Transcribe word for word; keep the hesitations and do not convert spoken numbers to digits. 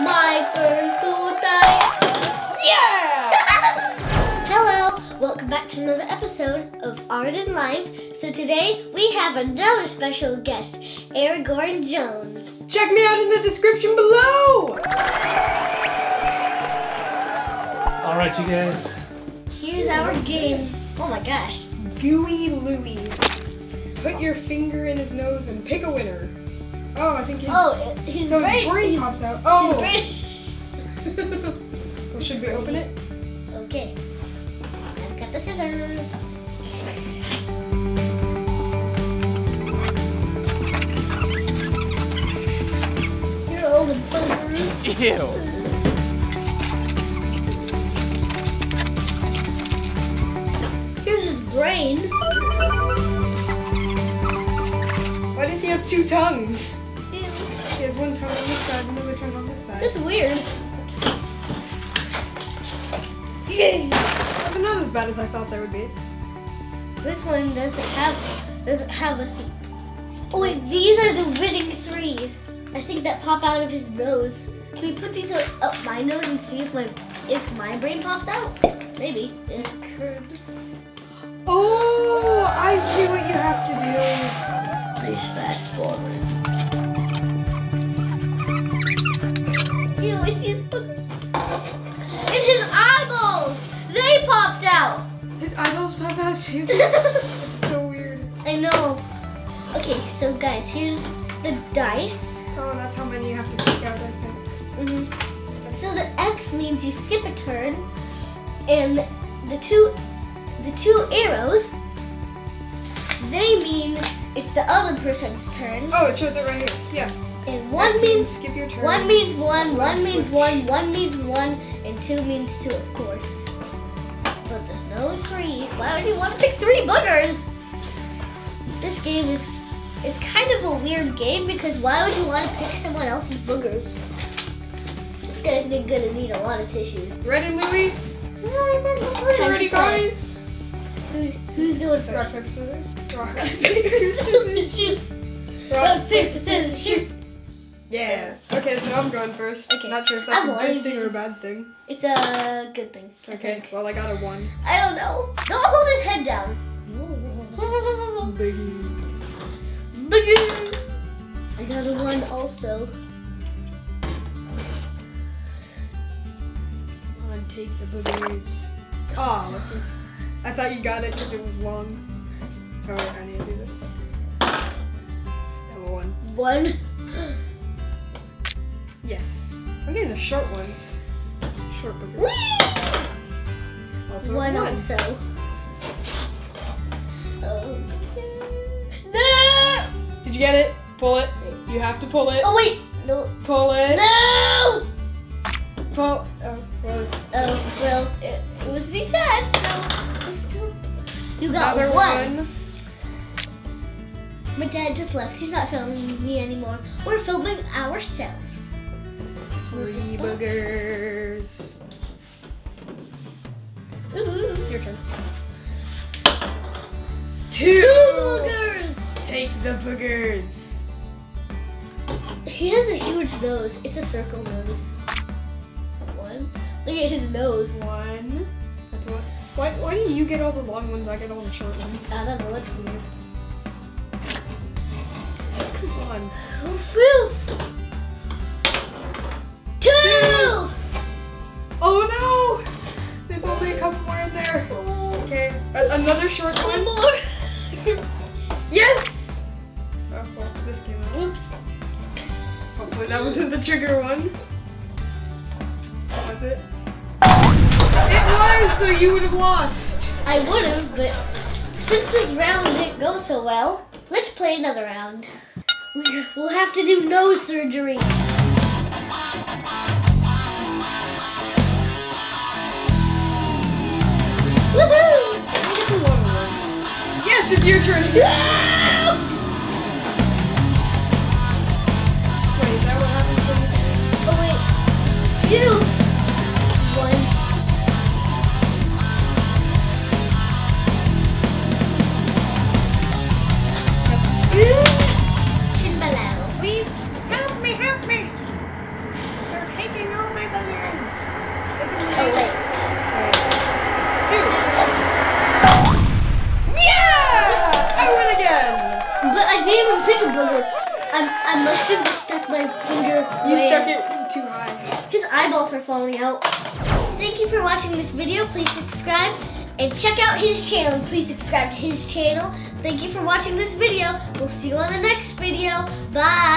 My turn to die. Yeah! Hello, welcome back to another episode of ArdenLive. So today we have another special guest, Aragorn Jones. Check me out in the description below! Alright you guys. Here's our games. Oh my gosh. Gooey Louie. Put your finger in his nose and pick a winner. Oh, I think he's... Oh, his so brain. His brain pops out. Oh! His brain. Well, should we open it? Okay. I've got the scissors. Here are all the bumpers. Ew. Here's his brain. Why does he have two tongues? He has one tongue on this side and another tongue on this side. That's weird. Yay! They're not as bad as I thought they would be. This one doesn't have doesn't have a. Oh wait, these are the winning three. I think that pop out of his nose. Can we put these up my nose and see if my if my brain pops out? Maybe it could. Oh, I see what you have to do. Please fast forward. I see his book. And his eyeballs! They popped out! His eyeballs pop out too. It's so weird. I know. Okay, so guys, here's the dice. Oh, that's how many you have to pick out, I think. Mm-hmm. So the X means you skip a turn, and the two the two arrows, they mean it's the other person's turn. Oh, it shows it right here. Yeah. And one That's means skip your turn. One means one, one switch. means one, one means one, and two means two, of course. But there's no three. Why would you want to pick three boogers? This game is is kind of a weird game because why would you want to pick someone else's boogers? This guy's been gonna need a lot of tissues. Ready, Louie? Ready, guys? Who, who's going first? Rock paper scissors. Rock paper scissors shoot. Rock paper scissors shoot. Yeah. Okay, so I'm going first. Okay. Not sure if that's I'm a good thing or a bad thing. It's a good thing. I okay, think. Well, I got a one. I don't know. Don't hold his head down. No. Biggies. Biggies. I got a one also. Come on, take the boogies. Oh, I thought you got it because it was long. Oh, I need to do this. Number one. One? Yes. I'm getting the short ones. Short boogers. Whee! Also one. One also. Oh. No! Did you get it? Pull it. You have to pull it. Oh wait! No. Pull it. No! Pull. Oh, well. Oh, well, it, it was detached, so I'm still... You got Another one. one. My dad just left. He's not filming me anymore. We're filming ourselves. Three boogers. Ooh. Your turn. Two. Two boogers. Take the boogers. He has a huge nose. It's a circle nose. One. Look at his nose. One. That's one. Why, why do you get all the long ones? I get all the short ones. I don't know. That's weird. Come on. Oh, phew. Two! Two! Oh no! There's only a couple more in there. Oh. Okay, a another short one. One more. Yes! Oh, well, this came out. Hopefully that wasn't the trigger one. That was it. It was, so you would have lost. I would have, but since this round didn't go so well, let's play another round. We'll have to do nose surgery. Woohoo! Yes, it's your turn. Yeah! Wait, is that what happens when you... Oh wait. Two. One. Two. Timbalo. Please help me, help me. millions. Oh, wait. Two. Yeah! I win again! But I didn't even pick a booger. I, I must have just stuck my finger. You way. Stuck it too high. His eyeballs are falling out. Thank you for watching this video. Please subscribe and check out his channel. Please subscribe to his channel. Thank you for watching this video. We'll see you on the next video. Bye.